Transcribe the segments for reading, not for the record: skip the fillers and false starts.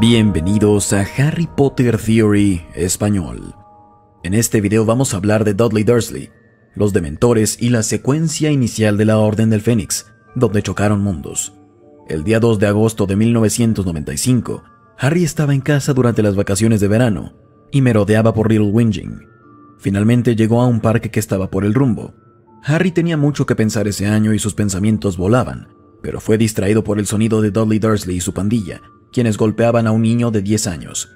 Bienvenidos a Harry Potter Theory Español. En este video vamos a hablar de Dudley Dursley, los Dementores y la secuencia inicial de la Orden del Fénix, donde chocaron mundos. El día 2 de agosto de 1995, Harry estaba en casa durante las vacaciones de verano y merodeaba por Little Whinging. Finalmente llegó a un parque que estaba por el rumbo. Harry tenía mucho que pensar ese año y sus pensamientos volaban, pero fue distraído por el sonido de Dudley Dursley y su pandilla, quienes golpeaban a un niño de 10 años.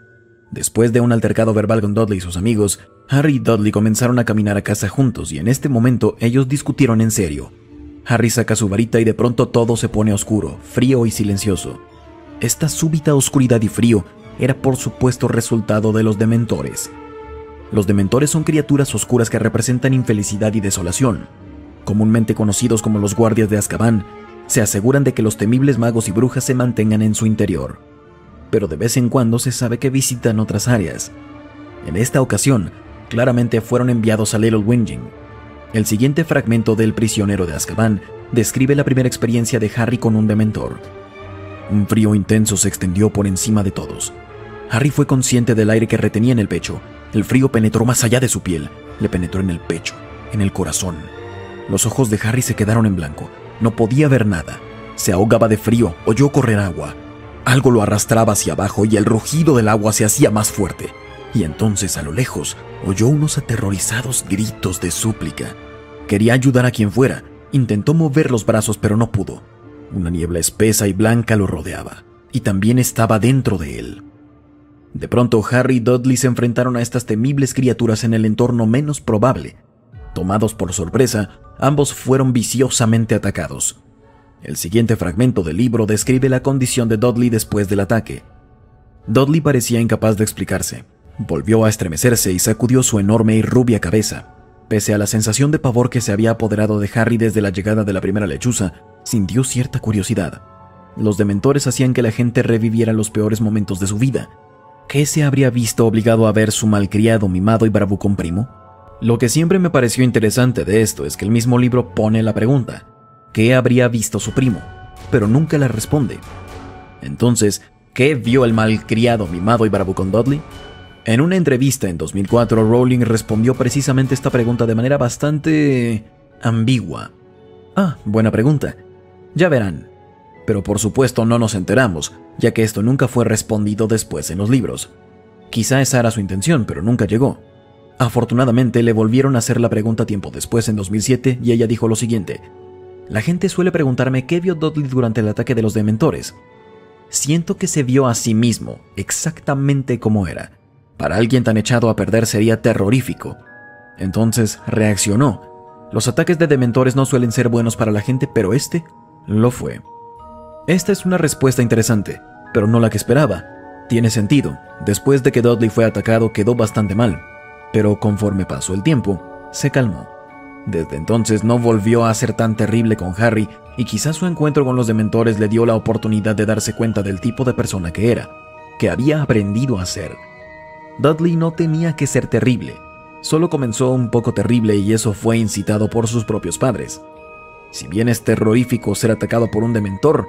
Después de un altercado verbal con Dudley y sus amigos, Harry y Dudley comenzaron a caminar a casa juntos y en este momento ellos discutieron en serio. Harry saca su varita y de pronto todo se pone oscuro, frío y silencioso. Esta súbita oscuridad y frío era por supuesto resultado de los Dementores. Los Dementores son criaturas oscuras que representan infelicidad y desolación. Comúnmente conocidos como los guardias de Azkaban, se aseguran de que los temibles magos y brujas se mantengan en su interior, pero de vez en cuando se sabe que visitan otras áreas. En esta ocasión, claramente fueron enviados a Little Whinging. El siguiente fragmento del Prisionero de Azkaban describe la primera experiencia de Harry con un Dementor. Un frío intenso se extendió por encima de todos. Harry fue consciente del aire que retenía en el pecho. El frío penetró más allá de su piel, le penetró en el pecho, en el corazón. Los ojos de Harry se quedaron en blanco. No podía ver nada. Se ahogaba de frío, oyó correr agua. Algo lo arrastraba hacia abajo y el rugido del agua se hacía más fuerte. Y entonces, a lo lejos, oyó unos aterrorizados gritos de súplica. Quería ayudar a quien fuera. Intentó mover los brazos, pero no pudo. Una niebla espesa y blanca lo rodeaba, y también estaba dentro de él. De pronto, Harry y Dudley se enfrentaron a estas temibles criaturas en el entorno menos probable. Tomados por sorpresa, ambos fueron viciosamente atacados. El siguiente fragmento del libro describe la condición de Dudley después del ataque. Dudley parecía incapaz de explicarse. Volvió a estremecerse y sacudió su enorme y rubia cabeza. Pese a la sensación de pavor que se había apoderado de Harry desde la llegada de la primera lechuza, sintió cierta curiosidad. Los Dementores hacían que la gente reviviera los peores momentos de su vida. ¿Qué se habría visto obligado a ver su malcriado, mimado y bravucón primo? Lo que siempre me pareció interesante de esto es que el mismo libro pone la pregunta, ¿qué habría visto su primo? Pero nunca la responde. Entonces, ¿qué vio el malcriado, mimado y bravucón Dudley? En una entrevista en 2004, Rowling respondió precisamente esta pregunta de manera bastante ambigua. Ah, buena pregunta. Ya verán. Pero por supuesto no nos enteramos, ya que esto nunca fue respondido después en los libros. Quizá esa era su intención, pero nunca llegó. Afortunadamente, le volvieron a hacer la pregunta tiempo después, en 2007, y ella dijo lo siguiente. La gente suele preguntarme qué vio Dudley durante el ataque de los Dementores. Siento que se vio a sí mismo, exactamente como era. Para alguien tan echado a perder sería terrorífico. Entonces, reaccionó. Los ataques de Dementores no suelen ser buenos para la gente, pero este lo fue. Esta es una respuesta interesante, pero no la que esperaba. Tiene sentido. Después de que Dudley fue atacado, quedó bastante mal. Pero conforme pasó el tiempo, se calmó. Desde entonces no volvió a ser tan terrible con Harry, y quizás su encuentro con los Dementores le dio la oportunidad de darse cuenta del tipo de persona que era, que había aprendido a ser. Dudley no tenía que ser terrible, solo comenzó un poco terrible y eso fue incitado por sus propios padres. Si bien es terrorífico ser atacado por un Dementor,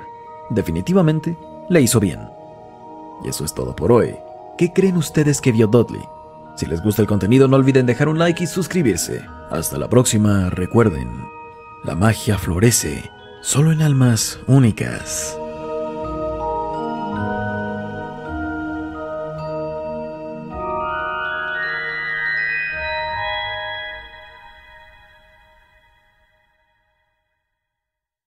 definitivamente le hizo bien. Y eso es todo por hoy. ¿Qué creen ustedes que vio Dudley? Si les gusta el contenido, no olviden dejar un like y suscribirse. Hasta la próxima, recuerden, la magia florece solo en almas únicas.